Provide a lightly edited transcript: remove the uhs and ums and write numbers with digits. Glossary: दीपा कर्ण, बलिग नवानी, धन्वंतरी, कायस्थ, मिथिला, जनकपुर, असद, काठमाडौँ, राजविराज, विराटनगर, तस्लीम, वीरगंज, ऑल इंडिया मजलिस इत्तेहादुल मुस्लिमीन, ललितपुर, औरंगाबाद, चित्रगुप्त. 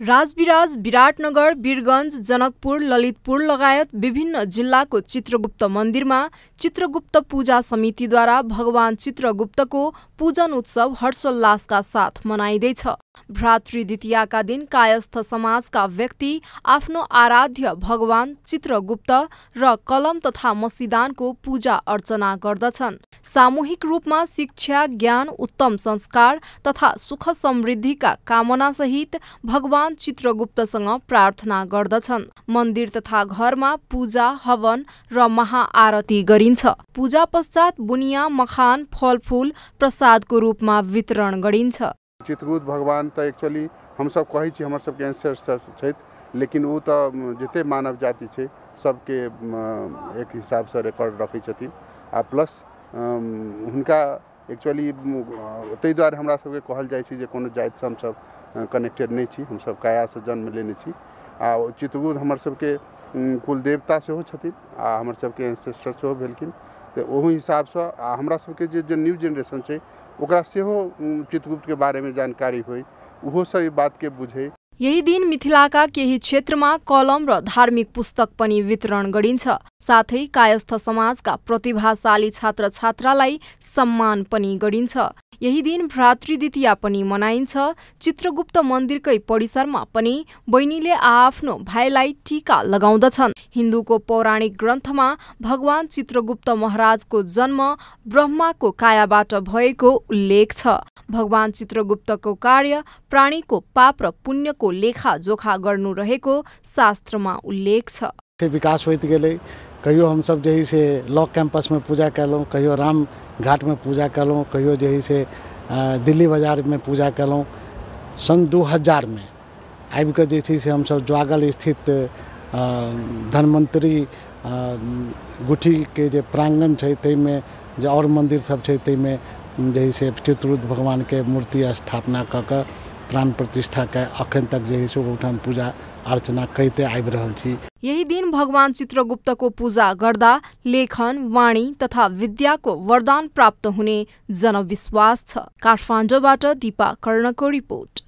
राजविराज विराटनगर वीरगंज जनकपुर ललितपुर लगायत विभिन्न जिल्लाको चित्रगुप्त मन्दिरमा चित्रगुप्त पूजा समितिद्वारा भगवान चित्रगुप्तको पूजन उत्सव हर्षोल्लासका साथ मनाइँदैछ। भ्रातृ द्वितीयाका दिन कायस्थ समाजका व्यक्ति आफ्नो आराध्य भगवान चित्रगुप्त र कलम तथा मसिदानको पूजा अर्चना गर्दछन्। सामूहिक रूपमा शिक्षा, ज्ञान, उत्तम संस्कार तथा सुख समृद्धिका कामना सहित भगवान चित्रगुप्तसँग प्रार्थना गर्दछन्। मन्दिर तथा घरमा पूजा, हवन र महाआरती गरिन्छ। पूजा पश्चात बुनिया, मखान, फलफूल प्रसादको रूपमा वितरण गरिन्छ। चित्रगुप्त भगवान त एक्चुअली हम सब कहै छी हमर सबके एंसेस्टर्स छथि, लेकिन उ त जते मानव जाति छै सबके एक हिसाब से रेकॉर्ड रखै छथिन आ प्लस उनका एक्चुअली तै द्वारा हमरा सबके कहल जाइ छै जे कोनो जाति से हम सब कनेक्टेड नै छी, हम सब काया से जन्म लेने छी आ चित्रगुप्त हमर सबके कुल देवता सेहो छथिन आ हमर सबके एंसेस्टर सेहो भेलखिन। तो ओहि हिसाब से हमरा सबके जे न्यू जेनरेशन छै ओकरा सेहो चित्रगुप्त के बारे में जानकारी होइ, उहो सब बात के बुझे। यही दिन मिथिलाका केही क्षेत्रमा कलम र धार्मिक पुस्तक पनि वितरण गरिन्छ। साथै कायस्थ समाजका प्रतिभाशाली छात्र छात्रालाई सम्मान पनि गरिन्छ। यही दिन भ्रातृ द्वितीया पनि मनाइन्छ। चित्रगुप्त मन्दिरकै परिसरमा पनि बहिनीले आफ्नो भाइलाई टीका लगाउँदछन्। हिन्दूको पौराणिक ग्रन्थमा भगवान चित्रगुप्त महाराजको जन्म ब्रह्माको कायाबाट भएको उल्लेख छ। भगवान चित्रगुप्तको कार्य प्राणीको पाप र पुण्यको लेखाजोखा गर्नु रहेको शास्त्रमा उल्लेख छ। विकास होइत गेलै, कहियो हम सब जे से लॉ कैंपस में पूजा कलूँ, कहियो राम घाट में पूजा कलूँ, कहियो जे से दिल्ली बाजार में पूजा कलूँ। सन 2000 में आबिक जे से हम सब ज्वागल स्थित धन्वंतरी गुठी के जे प्रांगण है तैमें जो और मंदिर सब है तैमें जे से चित्रगुप्त भगवान के मूर्ति स्थापना क प्राण प्रतिष्ठा के अखन तक जे से ओठाम पूजा अर्चना करते आबि रहल छी। यही दिन भगवान चित्रगुप्त को पूजा गर्दा लेखन, वाणी तथा विद्या को वरदान प्राप्त हुने जनविश्वास छ। काठमाडौँबाट दीपा कर्णको रिपोर्ट।